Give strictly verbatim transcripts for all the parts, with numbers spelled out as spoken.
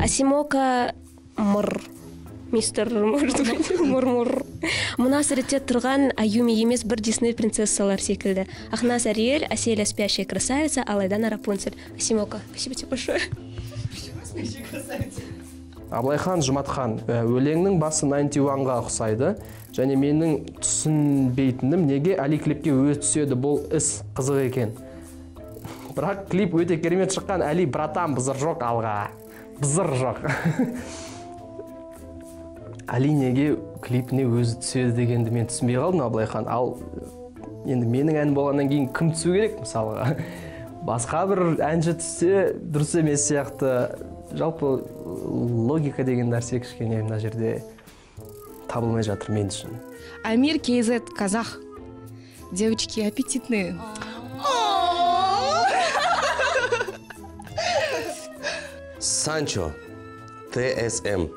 Асимока мур. Мистер мур-мур. Муна сырытте тұрған Аюми емес бір Дисней принцессалар секілді. Ахназ Ариэль, Аселя спящая красавица, Алайдана Рапунцель. Асимока, спасибо тебе большое. Спасибо, красавица. Аблайхан Жматхан, өлеңнің басы найнти уанға ұқсайды. Және менің түсінбейтінім, неге Али клипке өз түседі, бұл іс қызық екен. Бірақ клип өте керемет шыққан, Али братан бізір жоқ алға. Бізір жоқ. Али неге клипіне өзі түседі дегенді мен түсінбей қалдым, Аблайхан. Ал енді менің ән болғаннан кейін кім түсу керек мысалға? Басқа бір әнші түссе дұрыс емес сияқты. Жалпы логика деген нәрсе кішкене мына жерде табылмай жатыр мен үшін. Амир Кейзет, казах. Девочки аппетитные. Санчо, тэ эс эм.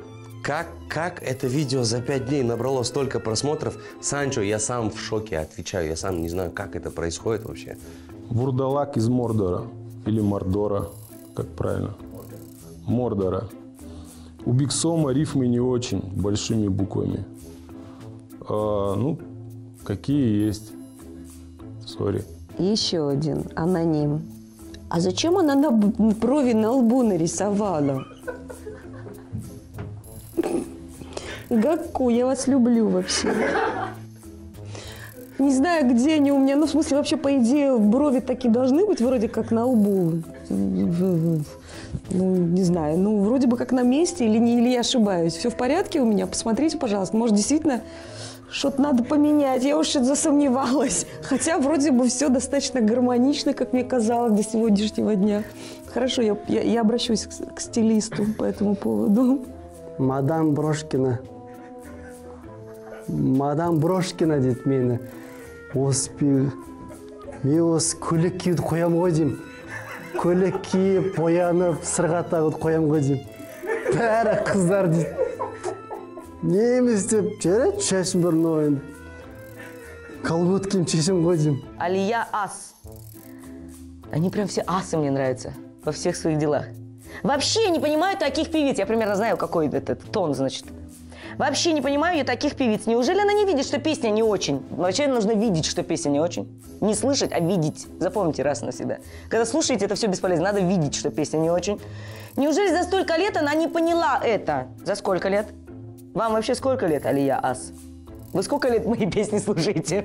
Как, как это видео за пять дней набрало столько просмотров? Санчо, я сам в шоке, отвечаю. Я сам не знаю, как это происходит вообще. Вурдалак из Мордора. Или Мордора, как правильно. Мордора. У Биксома рифмы не очень, большими буквами. А, ну, какие есть. Сори. Еще один аноним. А зачем она на брови на лбу нарисовала? Гаку, я вас люблю вообще. Не знаю, где они у меня, ну, в смысле, вообще, по идее, брови такие должны быть вроде как на лбу. Ну, не знаю, ну, вроде бы как на месте, или не, или я ошибаюсь. Все в порядке у меня? Посмотрите, пожалуйста. Может, действительно, что-то надо поменять. Я уж засомневалась. Хотя, вроде бы, все достаточно гармонично, как мне казалось, до сегодняшнего дня. Хорошо, я, я, я обращусь к, к стилисту по этому поводу. Мадам Брошкина. Мадам Брошкина, дед мені. Оспи, мен осы көйлек киіп қоям ғой деймін. Көйлек киіп, боянып, сырға тағып қоям ғой деймін. Бәрі қыздар дейді. Неміз деп, жарайды, шашым бұрын ойын. Колгот киім шешім ғой деймін. Алия ас. Они прям все асы мне нравятся во всех своих делах. Вообще не понимаю таких певиц. Я примерно знаю, какой этот тон, значит. Вообще не понимаю я таких певиц. Неужели она не видит, что песня не очень? Вообще нужно видеть, что песня не очень. Не слышать, а видеть. Запомните раз и навсегда. Когда слушаете, это все бесполезно. Надо видеть, что песня не очень. Неужели за столько лет она не поняла это? За сколько лет? Вам вообще сколько лет, Алия Ас? Вы сколько лет мои песни слушаете?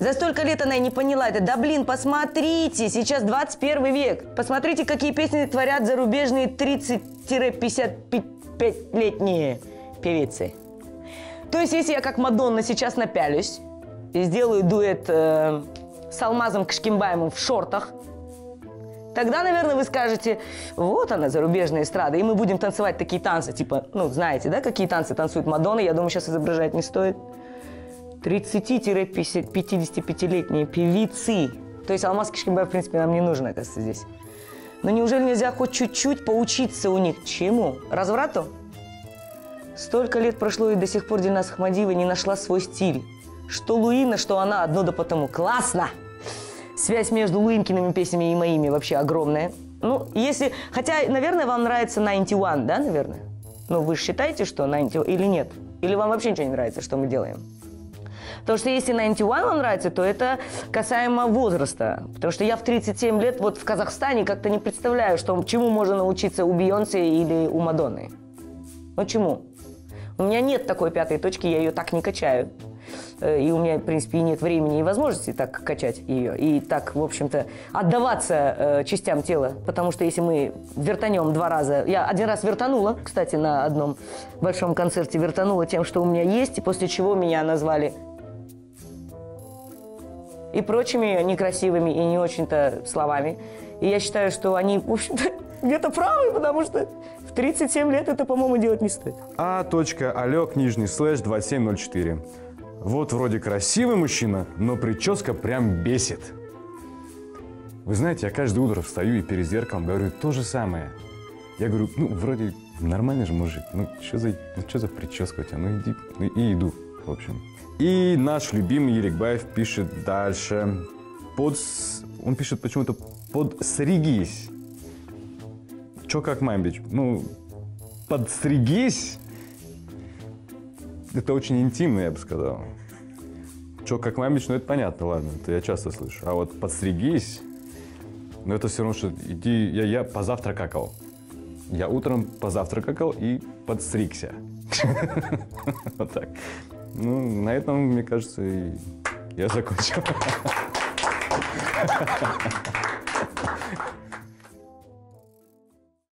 За столько лет она и не поняла это. Да блин, посмотрите, сейчас двадцать первый век. Посмотрите, какие песни творят зарубежные тридцати-пятидесятипятилетние. Певицы. То есть, если я как Мадонна сейчас напялюсь и сделаю дуэт э, с Алмазом Кашкимбаевым в шортах, тогда, наверное, вы скажете, вот она, зарубежная эстрада, и мы будем танцевать такие танцы, типа, ну, знаете, да, какие танцы танцует Мадонна, я думаю, сейчас изображать не стоит. тридцати-пятидесятипятилетние певицы. То есть, Алмаз Кашкимбаев, в принципе, нам не нужен, оказывается, здесь. Но неужели нельзя хоть чуть-чуть поучиться у них? Чему? Разврату? Столько лет прошло, и до сих пор Дина Сахмадиева не нашла свой стиль. Что Луина, что она, одно да потому. Классно! Связь между Луинкиными песнями и моими вообще огромная. Ну, если... Хотя, наверное, вам нравится найнти уан, да, наверное? Ну, вы считаете, что найнти уан или нет? Или вам вообще ничего не нравится, что мы делаем? Потому что если найнти уан вам нравится, то это касаемо возраста. Потому что я в тридцать семь лет вот в Казахстане как-то не представляю, что, чему можно научиться у Бейонсе или у Мадонны. Ну, чему? У меня нет такой пятой точки, я ее так не качаю. И у меня, в принципе, и нет времени и возможности так качать ее. И так, в общем-то, отдаваться э, частям тела. Потому что если мы вертанем два раза... Я один раз вертанула, кстати, на одном большом концерте. Вертанула тем, что у меня есть, и после чего меня назвали и прочими некрасивыми и не очень-то словами. И я считаю, что они, в общем-то, где-то правы, потому что... тридцать семь лет это, по-моему, делать не стоит. А. Алек, нижний слэш, двадцать семь ноль четыре. Вот вроде красивый мужчина, но прическа прям бесит. Вы знаете, я каждое утро встаю и перед зеркалом говорю то же самое. Я говорю, ну, вроде нормальный же мужик, ну, что за, ну, за прическа у тебя, ну, иди, ну, и иду. в общем. И наш любимый Еликбаев пишет дальше. Под... Он пишет почему-то подстригись. Чё как мамбич? Ну, подстригись? Это очень интимно, я бы сказал. Чё как мамбич? Ну, это понятно, ладно, это я часто слышу. А вот подстригись? Но это все равно, что иди, я, я позавтракакал. Я утром позавтракакал и подстригся. Вот так. Ну, на этом, мне кажется, я закончил.